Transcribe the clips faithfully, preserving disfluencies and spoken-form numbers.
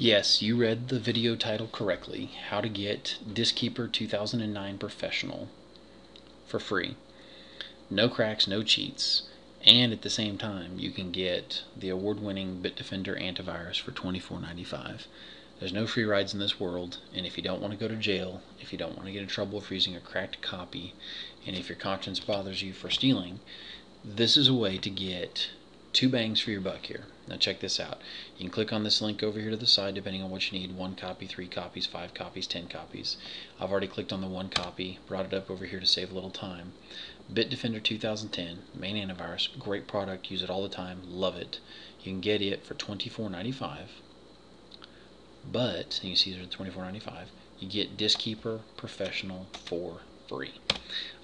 Yes, you read the video title correctly. How to get Diskeeper two thousand nine Professional for free. No cracks, no cheats. And at the same time, you can get the award-winning Bitdefender antivirus for twenty-four ninety-five. There's no free rides in this world, and if you don't want to go to jail, if you don't want to get in trouble for using a cracked copy, and if your conscience bothers you for stealing, this is a way to get two bangs for your buck here. Now check this out. You can click on this link over here to the side depending on what you need. One copy, three copies, five copies, ten copies. I've already clicked on the one copy, brought it up over here to save a little time. Bitdefender two thousand ten, main antivirus, great product, use it all the time, love it. You can get it for twenty-four ninety-five. But, and you see there's twenty-four ninety-five, you get Diskeeper Professional for free.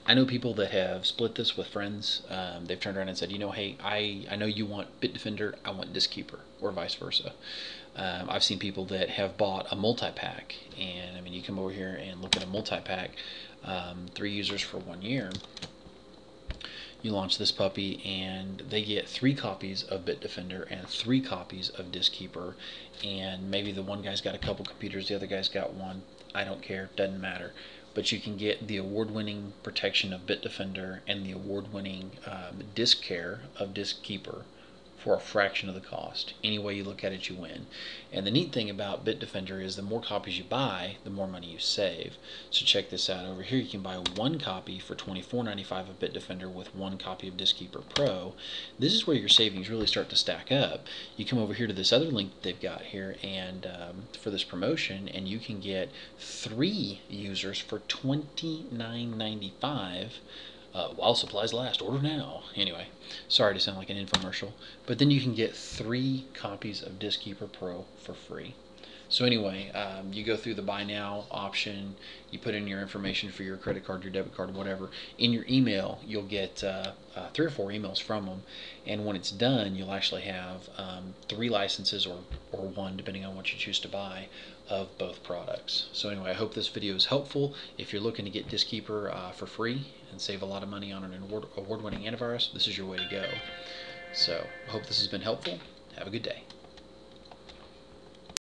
I know people that have split this with friends. Um, they've turned around and said, you know, hey, I, I know you want Bitdefender, I want Diskeeper, or vice versa. Um, I've seen people that have bought a multi-pack, and I mean, you come over here and look at a multi-pack, um, three users for one year. You launch this puppy and they get three copies of Bitdefender and three copies of Diskeeper, and maybe the one guy's got a couple computers, the other guy's got one. I don't care, doesn't matter. But you can get the award-winning protection of Bitdefender and the award-winning um, disk care of Diskeeper for a fraction of the cost. Any way you look at it, you win. And the neat thing about Bitdefender is the more copies you buy, the more money you save. So check this out. Over here you can buy one copy for twenty-four ninety-five of Bitdefender with one copy of Diskeeper Pro. This is where your savings really start to stack up. You come over here to this other link that they've got here and um, for this promotion, and you can get three users for twenty-nine ninety-five. Uh, while supplies last, order now. Anyway, sorry to sound like an infomercial, but then you can get three copies of Diskeeper Pro for free. So anyway, um, you go through the buy now option, you put in your information for your credit card, your debit card, whatever. In your email, you'll get uh, uh, three or four emails from them, and when it's done, you'll actually have um, three licenses or, or one, depending on what you choose to buy, of both products. So anyway, I hope this video is helpful. If you're looking to get Diskeeper uh, for free and save a lot of money on an award, award-winning antivirus, this is your way to go. So I hope this has been helpful. Have a good day.